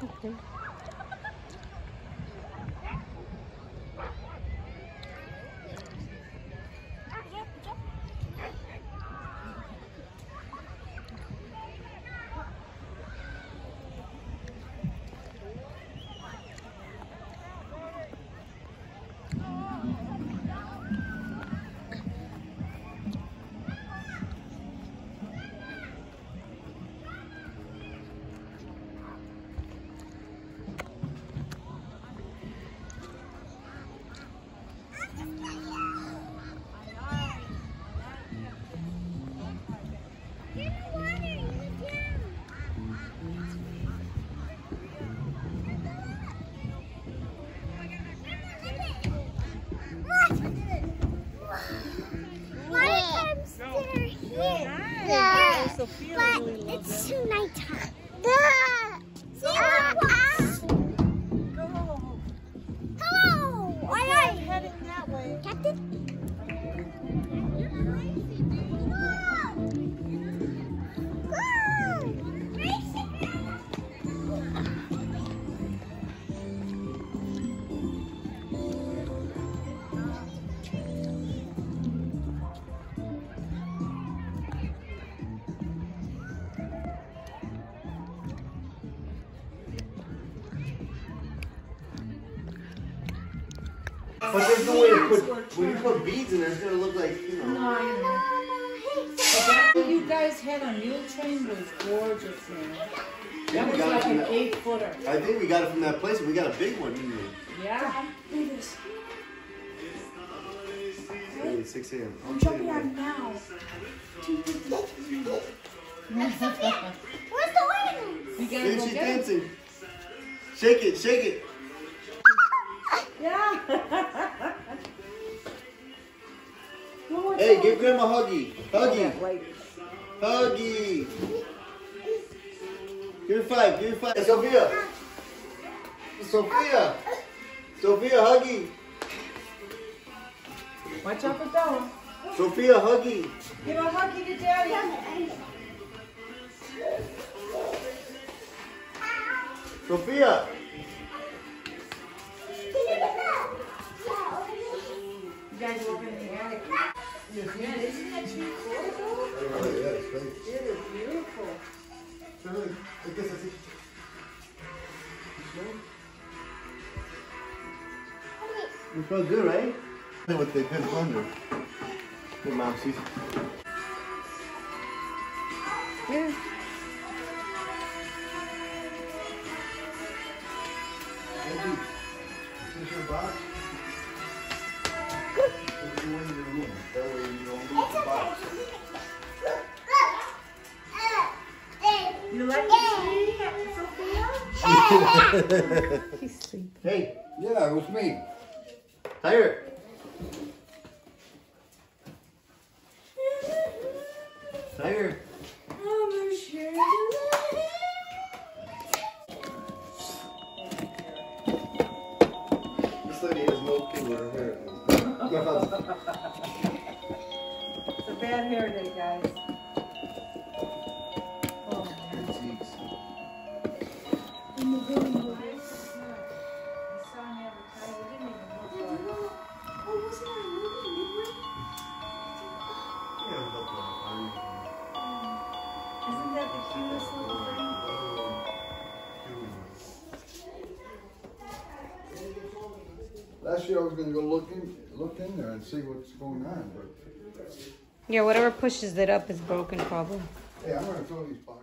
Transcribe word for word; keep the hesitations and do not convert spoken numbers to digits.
something. But there's no way to put, when you put beads in there, it's going to look like, you know. No, you know. That one you guys had on Mule Train was gorgeous, man. That was like an eight footer. I think we got it from that place, and we got a big one, didn't we? Yeah. Hey, six A M I'm jumping on now. Where's the wings? You gotta go get dancing. It. Shake it, shake it. Yeah. No, hey, on. Give Grandma a huggy. Huggy. Right. Huggy. Give her five. Give her five. Hey, Sophia. Sophia. Sophia, huggy. Watch out for that one. Sophia, huggy. Give a huggy to Daddy. Sophia. You guys walk in the attic. Man, isn't that too cool though? Oh yeah, it's great. It is beautiful. So look, I guess I see. It felt good, right? Then what they pin under. Good mom sees. Yeah. Angie, is this your box? It's okay. You like it, Sophia? He's sleeping. Hey, yeah, it was me. Tired. Tired. I'm sure. This lady has no clue where her hair is. It's a bad hair day, guys. Oh, man. In the video, I saw an advertisement. It didn't even look like. Oh, wasn't that a movie, Midway? Yeah, it looked like a movie. Isn't that the cutest little thing? Last year I was gonna go look in, look in there and see what's going on, but yeah, whatever pushes it up is broken, probably. Yeah, I'm gonna throw these boxes.